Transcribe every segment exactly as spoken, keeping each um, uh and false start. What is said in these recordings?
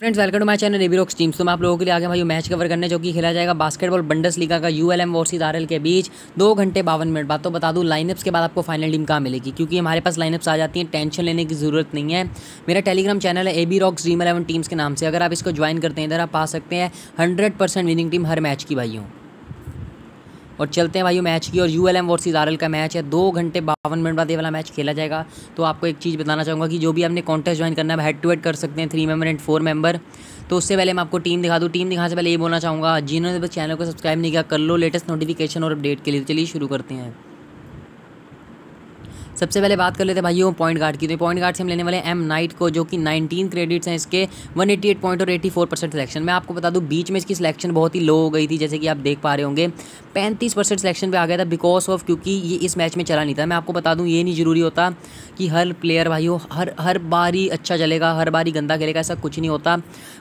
Friends welcome to my channel AB rocks teams. तो मैं आप लोगों के लिए आगे भाई मैच कवर करने जो कि खेला जाएगा बास्केटबॉल बंडसलीगा का यूएलएम वर्सेस आरएल के बीच दो घंटे बावन मिनट बाद। तो बता दूं लाइनअप्स के बाद आपको फाइनल टीम कहाँ मिलेगी, क्योंकि हमारे पास लाइनअप्स आ जाती हैं, टेंशन लेने की जरूरत नहीं है। मेरा टेलीग्राम चैनल है AB rocks Dream Eleven teams के नाम से, अगर आप इसको ज्वाइन करते हैं इधर आप पा सकते हैं हंड्रेड परसेंट विनिंग टीम हर मैच की भाइयों। और चलते हैं भाइयों मैच की और यूएलएम वर्सेस आरएल का मैच है, दो घंटे बावन मिनट बाद ये वाला मैच खेला जाएगा। तो आपको एक चीज़ बताना चाहूँगा कि जो भी आपने कॉन्टेस्ट ज्वाइन करना है हेड टू हेड कर सकते हैं, three member and four member. तो उससे पहले मैं आपको टीम दिखा दूँ, टीम दिखाने से पहले ये बोलना चाहूँगा जिन्होंने बस चैनल को सब्सक्राइब नहीं किया कर लो लेटेस्ट नोटिफिकेशन और अपडेट के लिए। चलिए शुरू करते हैं। सबसे पहले बात कर लेते हैं भाइयों पॉइंट गार्ड की। तो पॉइंट गार्ड से हम लेने वाले एम नाइट को, जो कि नाइनटीन क्रेडिट्स हैं इसके, वन एटी एट पॉइंट और एटी फोर परसेंट सिलेक्शन। मैं आपको बता दूं बीच में इसकी सिलेक्शन बहुत ही लो हो गई थी, जैसे कि आप देख पा रहे होंगे पैंतीस परसेंट सिलेक्शन पे आ गया था बिकॉज ऑफ क्योंकि ये इस मैच में चला नहीं था। मैं आपको बता दूँ ये नहीं जरूरी होता कि हर प्लेयर भाइयों हर हर बार ही अच्छा चलेगा, हर बार ही गंदा खेलेगा, ऐसा कुछ नहीं होता।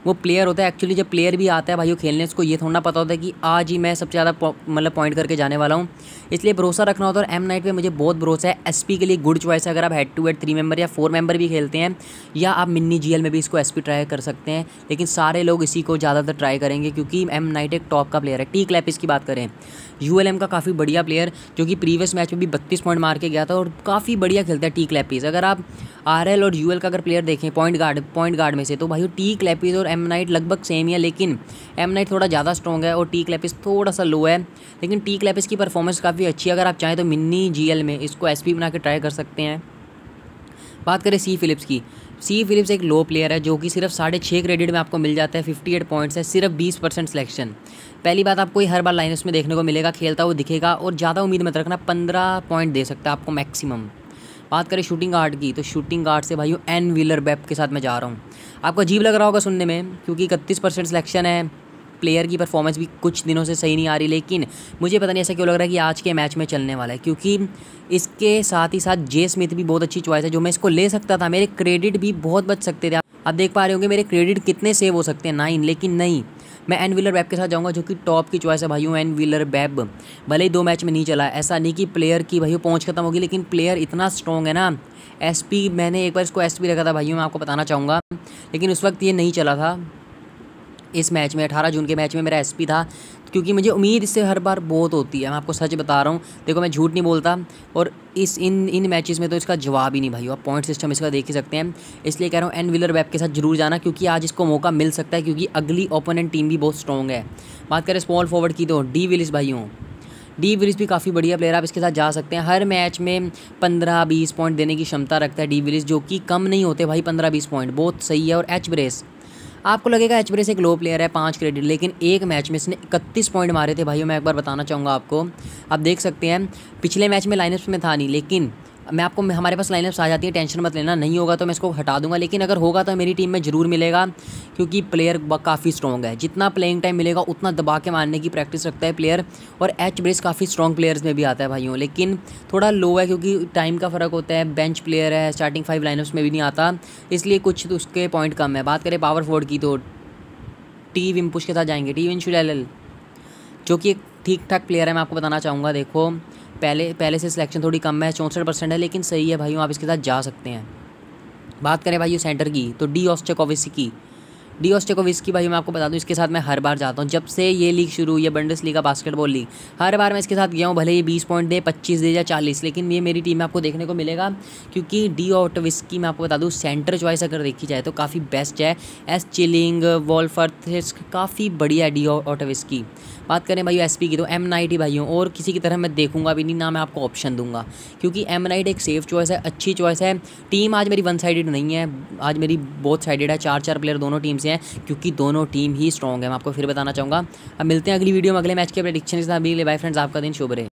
वो प्लेयर होता है एक्चुअली, जब प्लेयर भी आता है भाइयों खेलने उसको ये थोड़ा पता होता है कि आज ही मैं सबसे ज़्यादा मतलब पॉइंट करके जाने वाला हूँ, इसलिए भरोसा रखना होता है। और एम नाइट पर मुझे बहुत भरोसा है, एस पी के लिए गुड चॉइस है। अगर आप head to head three member या फोर मेंबर भी खेलते हैं या आप मिनी जीएल में भी इसको एसपी ट्राई कर सकते हैं, लेकिन सारे लोग इसी को ज़्यादातर ट्राई करेंगे क्योंकि एम नाइट एक टॉप का प्लेयर है। टी क्लैपिस की बात करें यूएलएम का काफ़ी बढ़िया प्लेयर, जो कि प्रीवियस मैच में भी बत्तीस पॉइंट मार के गया था और काफ़ी बढ़िया खेलता है टी क्लैपिस। अगर आप आरएल और यूएल का अगर प्लेयर देखें पॉइंट गार्ड पॉइंट गार्ड में से, तो भाई टी क्लैपिस और एम नाइट लगभग सेम ही है, लेकिन एम नाइट थोड़ा ज़्यादा स्ट्रॉन्ग है और टी क्लैपिस थोड़ा सा लो है। लेकिन टी क्लैपिस की परफॉर्मेंस काफ़ी अच्छी है, अगर आप चाहें तो मिनी जीएल में इसको एसपी बना के ट्राई कर सकते हैं। बात करें सी फिलिप्स की, सी फिलिप्स एक लो प्लेयर है जो कि सिर्फ साढ़े छः क्रेडिट में आपको मिल जाता है, अट्ठावन पॉइंट्स है, सिर्फ बीस परसेंट सिलेक्शन। पहली बात आपको ये हर बार लाइनअप्स में देखने को मिलेगा, खेलता हुआ दिखेगा और ज़्यादा उम्मीद मत रखना, पंद्रह पॉइंट दे सकता है आपको मैक्सिमम। बात करें शूटिंग गार्ड की, तो शूटिंग गार्ड से भाइयों एन व्हीलर-वेब के साथ मैं जा रहा हूँ। आपको अजीब लग रहा होगा सुनने में क्योंकि इकतीस परसेंट सिलेक्शन है, प्लेयर की परफॉर्मेंस भी कुछ दिनों से सही नहीं आ रही, लेकिन मुझे पता नहीं ऐसा क्यों लग रहा है कि आज के मैच में चलने वाला है, क्योंकि इसके साथ ही साथ जे स्मिथ भी बहुत अच्छी चॉइस है, जो मैं इसको ले सकता था। मेरे क्रेडिट भी बहुत बच सकते थे, आप देख पा रहे होंगे मेरे क्रेडिट कितने सेव हो सकते हैं, नाइन, लेकिन नहीं, मैं एन व्हीलर-वेब के साथ जाऊंगा जो कि टॉप की चॉइस है भाइयों। एन व्हीलर-वेब भले ही दो मैच में नहीं चला, ऐसा नहीं कि प्लेयर की भाइयों पहुँच खत्म होगी, लेकिन प्लेयर इतना स्ट्रॉन्ग है ना। एसपी मैंने एक बार इसको एसपी रखा था भाइयों, मैं आपको बताना चाहूँगा, लेकिन उस वक्त ये नहीं चला था। इस मैच में अठारह जून के मैच में मेरा एसपी था, क्योंकि मुझे उम्मीद इससे हर बार बहुत होती है, मैं आपको सच बता रहा हूँ, देखो मैं झूठ नहीं बोलता। और इस इन इन मैचेस में तो इसका जवाब ही नहीं भाई, आप पॉइंट सिस्टम इसका देख ही सकते हैं, इसलिए कह रहा हूँ एन व्हीलर-वेब के साथ जरूर जाना क्योंकि आज इसको मौका मिल सकता है, क्योंकि अगली ओपोनेंट टीम भी बहुत स्ट्रॉन्ग है। बात करें स्मॉल फॉरवर्ड की, तो डी विलिस भाइयों, डी विलिस भी काफ़ी बढ़िया प्लेयर, आप इसके साथ जा सकते हैं। हर मैच में पंद्रह बीस पॉइंट देने की क्षमता रखता है डी विलिस, जो कि कम नहीं होते भाई, पंद्रह बीस पॉइंट बहुत सही है। और एच ब्रेस, आपको लगेगा एच ब्रेस एक लो प्लेयर है, पाँच क्रेडिट, लेकिन एक मैच में इसने इकतीस पॉइंट मारे थे भाइयों, मैं एक बार बताना चाहूँगा आपको। आप देख सकते हैं पिछले मैच में लाइनअप्स में था नहीं, लेकिन मैं आपको हमारे पास लाइनअप्स आ जाती है, टेंशन मत लेना, नहीं होगा तो मैं इसको हटा दूंगा, लेकिन अगर होगा तो मेरी टीम में ज़रूर मिलेगा क्योंकि प्लेयर काफ़ी स्ट्रॉन्ग है। जितना प्लेइंग टाइम मिलेगा उतना दबा के मारने की प्रैक्टिस रखता है प्लेयर, और एच ब्रेस काफ़ी स्ट्रॉन्ग प्लेयर्स में भी आता है भाइयों, लेकिन थोड़ा लो है क्योंकि टाइम का फ़र्क होता है, बेंच प्लेयर है, स्टार्टिंग फाइव लाइनअप्स में भी नहीं आता, इसलिए कुछ तो उसके पॉइंट कम है। बात करें पावर फोर्ड की, तो टी विम्पुश के साथ जाएंगे, टी विम्पुश एल एल, जो कि एक ठीक ठाक प्लेयर है, मैं आपको बताना चाहूँगा। देखो पहले पहले से सिलेक्शन थोड़ी कम है, चौंसठ परसेंट है, लेकिन सही है भाइयों, आप इसके साथ जा सकते हैं। बात करें भाइयों सेंटर की, तो डी ऑस्टेकोविस्की की डी ओस्टेकोविस्की भाई मैं आपको बता दूं इसके साथ मैं हर बार जाता हूं, जब से ये लीग शुरू हुई है बंडसलीगा बास्केटबॉल लीग, हर बार मैं इसके साथ गया हूं, भले ये बीस पॉइंट दे, पच्चीस दे या चालीस, लेकिन ये मेरी टीम में आपको देखने को मिलेगा क्योंकि डी ओस्टेकोविस्की मैं आपको बता दूं सेंटर चॉइस अगर देखी जाए तो काफ़ी बेस्ट है। एस चिलिंग वॉल्फर्थ काफ़ी बढ़िया है डी ओस्टेकोविस्की। बात करें भाई एसपी की, तो एम नाइट ही भाइयों, और किसी की तरह मैं देखूंगा भी नहीं, ना मैं आपको ऑप्शन दूंगा, क्योंकि एम नाइट एक सेफ चॉइस है, अच्छी चॉइस है। टीम आज मेरी वन साइडेड नहीं है, आज मेरी बहुत साइडेड है, चार चार प्लेयर दोनों टीम से हैं क्योंकि दोनों टीम ही स्ट्रॉन्ग है, मैं आपको फिर बताना चाहूँगा। अब मिलते हैं अगली वीडियो में अगले मैच के प्रेडिक्शन के साथ, अभी बाय फ्रेंड्स, आपका दिन शुभ रहे।